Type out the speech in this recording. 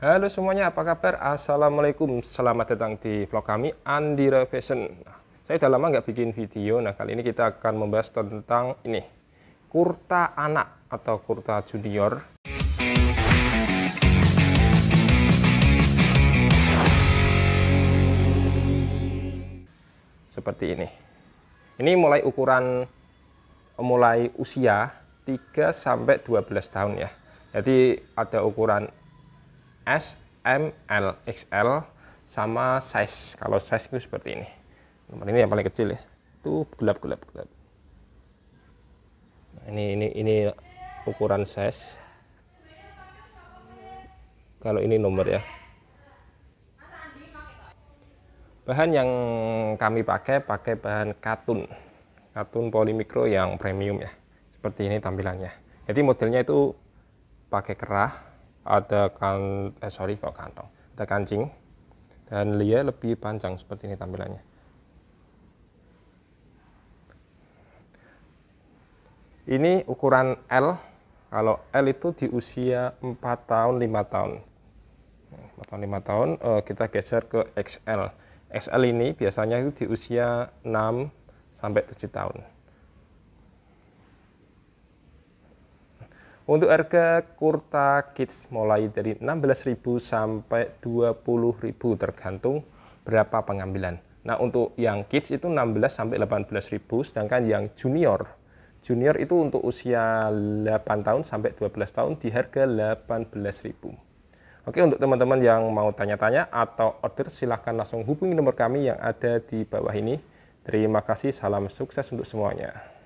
Halo semuanya, apa kabar? Assalamualaikum, selamat datang di vlog kami Andira Fashion. Nah, saya udah lama nggak bikin video. Nah, kali ini kita akan membahas tentang ini, kurta anak atau kurta junior. Seperti ini. Ini mulai usia 3 sampai 12 tahun ya. Jadi ada ukuran S, M, L, XL sama size. Kalau size itu seperti ini. Nomor ini yang paling kecil ya. Tuh gelap. Nah, ini ukuran size. Kalau ini nomor ya. Bahan yang kami pakai bahan katun polimikro yang premium ya. Seperti ini tampilannya. Jadi modelnya itu pakai kerah. Ada kancing dan dia lebih panjang seperti ini tampilannya. Ini ukuran L. Kalau L itu di usia 4 tahun 5 tahun, kita geser ke XL. XL ini biasanya itu di usia 6 sampai 7 tahun. Untuk harga kurta kids mulai dari 16.000 sampai 20.000 tergantung berapa pengambilan. Nah, untuk yang kids itu 16 sampai 18.000, sedangkan yang junior itu untuk usia 8 tahun sampai 12 tahun di harga 18.000. Oke, untuk teman-teman yang mau tanya-tanya atau order silahkan langsung hubungi nomor kami yang ada di bawah ini. Terima kasih, salam sukses untuk semuanya.